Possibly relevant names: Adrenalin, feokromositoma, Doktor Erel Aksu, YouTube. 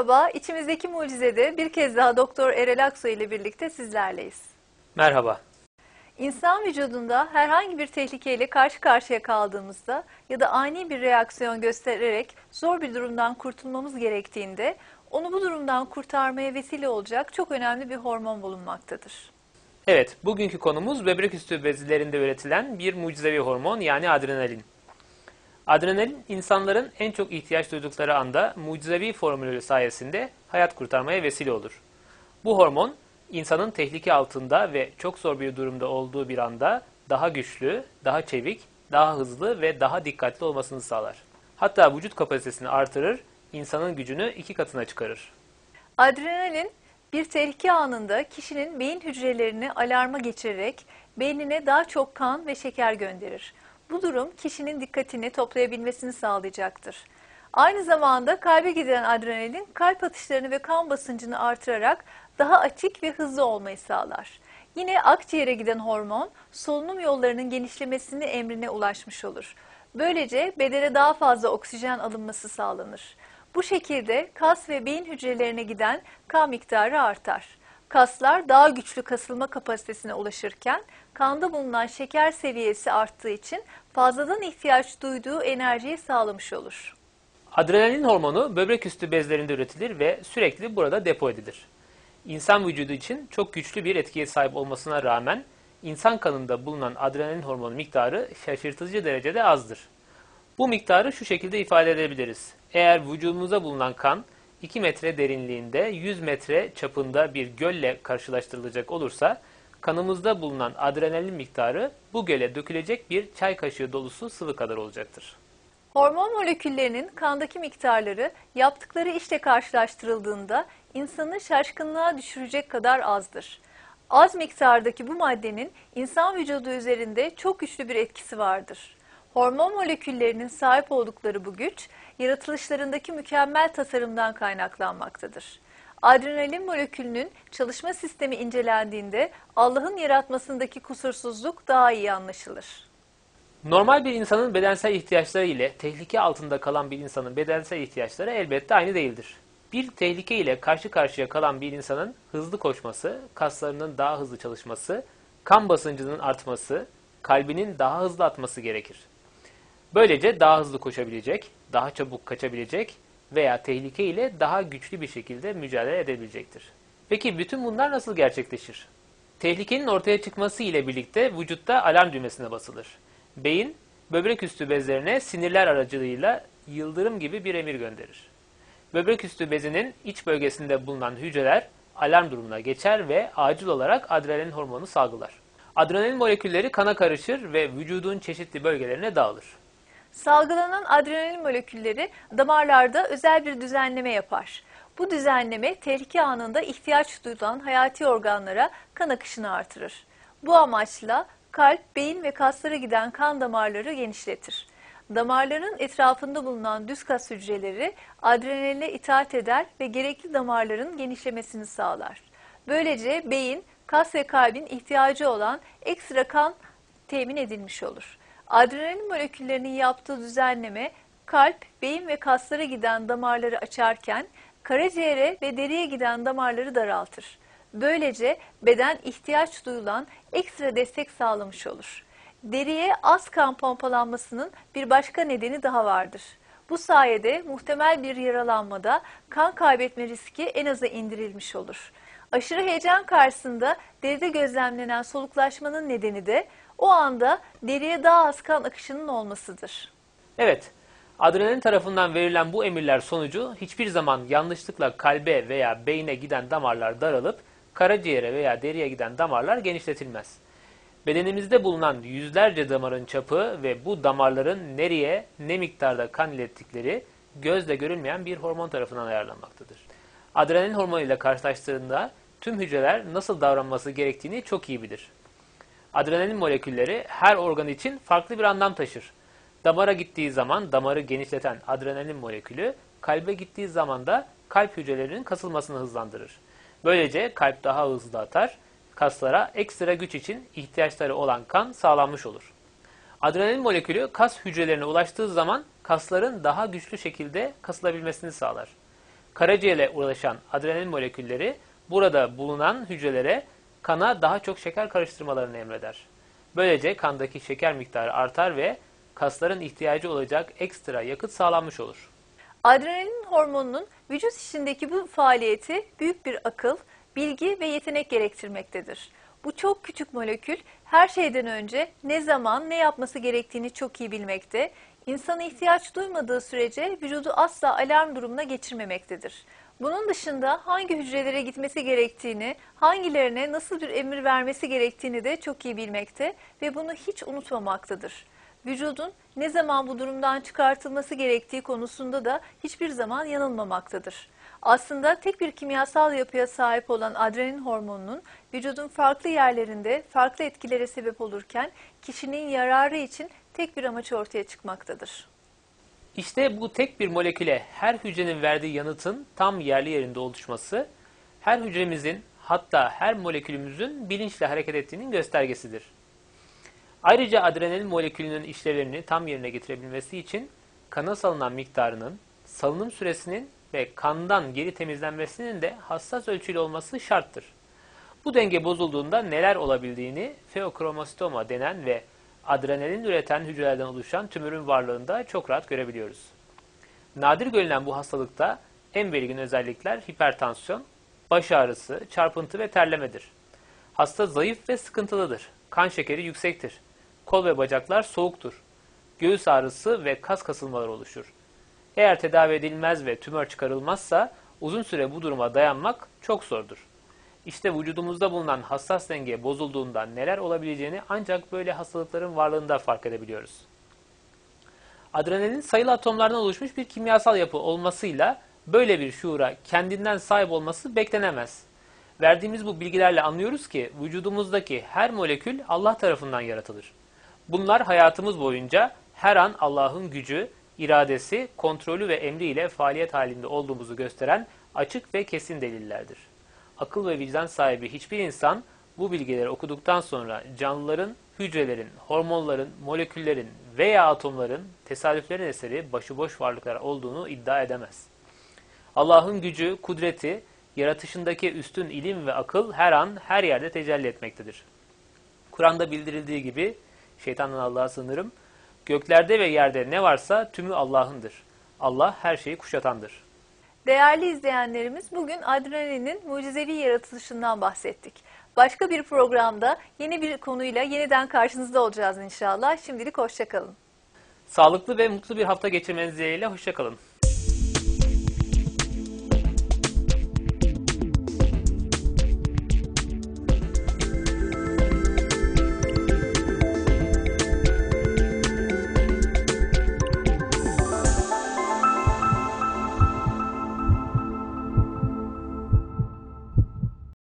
Merhaba, İçimizdeki Mucize'de bir kez daha Doktor Erel Aksu ile birlikte sizlerleyiz. Merhaba. İnsan vücudunda herhangi bir tehlikeyle karşı karşıya kaldığımızda ya da ani bir reaksiyon göstererek zor bir durumdan kurtulmamız gerektiğinde onu bu durumdan kurtarmaya vesile olacak çok önemli bir hormon bulunmaktadır. Evet, bugünkü konumuz böbrek üstü bezilerinde üretilen bir mucizevi hormon yani adrenalin. Adrenalin, insanların en çok ihtiyaç duydukları anda mucizevi formülü sayesinde hayat kurtarmaya vesile olur. Bu hormon, insanın tehlike altında ve çok zor bir durumda olduğu bir anda daha güçlü, daha çevik, daha hızlı ve daha dikkatli olmasını sağlar. Hatta vücut kapasitesini artırır, insanın gücünü 2 katına çıkarır. Adrenalin, bir tehlike anında kişinin beyin hücrelerini alarma geçirerek beynine daha çok kan ve şeker gönderir. Bu durum kişinin dikkatini toplayabilmesini sağlayacaktır. Aynı zamanda kalbe giden adrenalin kalp atışlarını ve kan basıncını artırarak daha açık ve hızlı olmayı sağlar. Yine akciğere giden hormon solunum yollarının genişlemesini emrine ulaşmış olur. Böylece bedene daha fazla oksijen alınması sağlanır. Bu şekilde kas ve beyin hücrelerine giden kan miktarı artar. Kaslar daha güçlü kasılma kapasitesine ulaşırken kanda bulunan şeker seviyesi arttığı için fazladan ihtiyaç duyduğu enerjiyi sağlamış olur. Adrenalin hormonu böbrek üstü bezlerinde üretilir ve sürekli burada depo edilir. İnsan vücudu için çok güçlü bir etkiye sahip olmasına rağmen insan kanında bulunan adrenalin hormonu miktarı şaşırtıcı derecede azdır. Bu miktarı şu şekilde ifade edebiliriz. Eğer vücudumuzda bulunan kan 2 metre derinliğinde 100 metre çapında bir gölle karşılaştırılacak olursa kanımızda bulunan adrenalin miktarı bu göle dökülecek bir çay kaşığı dolusu sıvı kadar olacaktır. Hormon moleküllerinin kandaki miktarları yaptıkları işle karşılaştırıldığında insanı şaşkınlığa düşürecek kadar azdır. Az miktardaki bu maddenin insan vücudu üzerinde çok güçlü bir etkisi vardır. Hormon moleküllerinin sahip oldukları bu güç, yaratılışlarındaki mükemmel tasarımdan kaynaklanmaktadır. Adrenalin molekülünün çalışma sistemi incelendiğinde Allah'ın yaratmasındaki kusursuzluk daha iyi anlaşılır. Normal bir insanın bedensel ihtiyaçları ile tehlike altında kalan bir insanın bedensel ihtiyaçları elbette aynı değildir. Bir tehlike ile karşı karşıya kalan bir insanın hızlı koşması, kaslarının daha hızlı çalışması, kan basıncının artması, kalbinin daha hızlı atması gerekir. Böylece daha hızlı koşabilecek, daha çabuk kaçabilecek veya tehlike ile daha güçlü bir şekilde mücadele edebilecektir. Peki bütün bunlar nasıl gerçekleşir? Tehlikenin ortaya çıkması ile birlikte vücutta alarm düğmesine basılır. Beyin, böbrek üstü bezlerine sinirler aracılığıyla yıldırım gibi bir emir gönderir. Böbrek üstü bezinin iç bölgesinde bulunan hücreler alarm durumuna geçer ve acil olarak adrenalin hormonu salgılar. Adrenalin molekülleri kana karışır ve vücudun çeşitli bölgelerine dağılır. Salgılanan adrenalin molekülleri damarlarda özel bir düzenleme yapar. Bu düzenleme tehlike anında ihtiyaç duyulan hayati organlara kan akışını artırır. Bu amaçla kalp, beyin ve kaslara giden kan damarları genişletir. Damarların etrafında bulunan düz kas hücreleri adrenaline itaat eder ve gerekli damarların genişlemesini sağlar. Böylece beyin, kas ve kalbin ihtiyacı olan ekstra kan temin edilmiş olur. Adrenalin moleküllerinin yaptığı düzenleme, kalp, beyin ve kaslara giden damarları açarken, karaciğere ve deriye giden damarları daraltır. Böylece beden ihtiyaç duyulan ekstra destek sağlamış olur. Deriye az kan pompalanmasının bir başka nedeni daha vardır. Bu sayede muhtemel bir yaralanmada kan kaybetme riski en aza indirilmiş olur. Aşırı heyecan karşısında deride gözlemlenen soluklaşmanın nedeni de o anda deriye daha az kan akışının olmasıdır. Evet, adrenalin tarafından verilen bu emirler sonucu hiçbir zaman yanlışlıkla kalbe veya beyne giden damarlar daralıp karaciğere veya deriye giden damarlar genişletilmez. Bedenimizde bulunan yüzlerce damarın çapı ve bu damarların nereye ne miktarda kan ilettikleri gözle görülmeyen bir hormon tarafından ayarlanmaktadır. Adrenalin hormonu ile karşılaştığında tüm hücreler nasıl davranması gerektiğini çok iyi bilir. Adrenalin molekülleri her organ için farklı bir anlam taşır. Damara gittiği zaman damarı genişleten adrenalin molekülü, kalbe gittiği zaman da kalp hücrelerinin kasılmasını hızlandırır. Böylece kalp daha hızlı atar, kaslara ekstra güç için ihtiyaçları olan kan sağlanmış olur. Adrenalin molekülü kas hücrelerine ulaştığı zaman kasların daha güçlü şekilde kasılabilmesini sağlar. Karaciğere ulaşan adrenalin molekülleri burada bulunan hücrelere kana daha çok şeker karıştırmalarını emreder. Böylece kandaki şeker miktarı artar ve kasların ihtiyacı olacak ekstra yakıt sağlanmış olur. Adrenalin hormonunun vücut içindeki bu faaliyeti büyük bir akıl, bilgi ve yetenek gerektirmektedir. Bu çok küçük molekül her şeyden önce ne zaman ne yapması gerektiğini çok iyi bilmekte, insana ihtiyaç duymadığı sürece vücudu asla alarm durumuna geçirmemektedir. Bunun dışında hangi hücrelere gitmesi gerektiğini, hangilerine nasıl bir emir vermesi gerektiğini de çok iyi bilmekte ve bunu hiç unutmamaktadır. Vücudun ne zaman bu durumdan çıkartılması gerektiği konusunda da hiçbir zaman yanılmamaktadır. Aslında tek bir kimyasal yapıya sahip olan adrenalin hormonunun vücudun farklı yerlerinde farklı etkilere sebep olurken kişinin yararı için tek bir amaç ortaya çıkmaktadır. İşte bu tek bir moleküle her hücrenin verdiği yanıtın tam yerli yerinde oluşması, her hücremizin hatta her molekülümüzün bilinçle hareket ettiğinin göstergesidir. Ayrıca adrenalin molekülünün işlevlerini tam yerine getirebilmesi için kana salınan miktarının, salınım süresinin ve kandan geri temizlenmesinin de hassas ölçüyle olması şarttır. Bu denge bozulduğunda neler olabildiğini feokromositoma denen ve adrenalin üreten hücrelerden oluşan tümörün varlığında çok rahat görebiliyoruz. Nadir görülen bu hastalıkta en belirgin özellikler hipertansiyon, baş ağrısı, çarpıntı ve terlemedir. Hasta zayıf ve sıkıntılıdır. Kan şekeri yüksektir. Kol ve bacaklar soğuktur. Göğüs ağrısı ve kas kasılmaları oluşur. Eğer tedavi edilmez ve tümör çıkarılmazsa uzun süre bu duruma dayanmak çok zordur. İşte vücudumuzda bulunan hassas denge bozulduğunda neler olabileceğini ancak böyle hastalıkların varlığında fark edebiliyoruz. Adrenalin sayılı atomlardan oluşmuş bir kimyasal yapı olmasıyla böyle bir şuura kendinden sahip olması beklenemez. Verdiğimiz bu bilgilerle anlıyoruz ki vücudumuzdaki her molekül Allah tarafından yaratılır. Bunlar hayatımız boyunca her an Allah'ın gücü, iradesi, kontrolü ve emriyle faaliyet halinde olduğumuzu gösteren açık ve kesin delillerdir. Akıl ve vicdan sahibi hiçbir insan bu bilgileri okuduktan sonra canlıların, hücrelerin, hormonların, moleküllerin veya atomların tesadüflerin eseri başıboş varlıklar olduğunu iddia edemez. Allah'ın gücü, kudreti, yaratışındaki üstün ilim ve akıl her an, her yerde tecelli etmektedir. Kur'an'da bildirildiği gibi, şeytandan Allah'a sığınırım, göklerde ve yerde ne varsa tümü Allah'ındır. Allah her şeyi kuşatandır. Değerli izleyenlerimiz, bugün adrenalinin mucizevi yaratılışından bahsettik. Başka bir programda yeni bir konuyla yeniden karşınızda olacağız inşallah. Şimdilik hoşça kalın. Sağlıklı ve mutlu bir hafta geçirmeniz dileğiyle hoşça kalın.